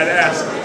I'd ask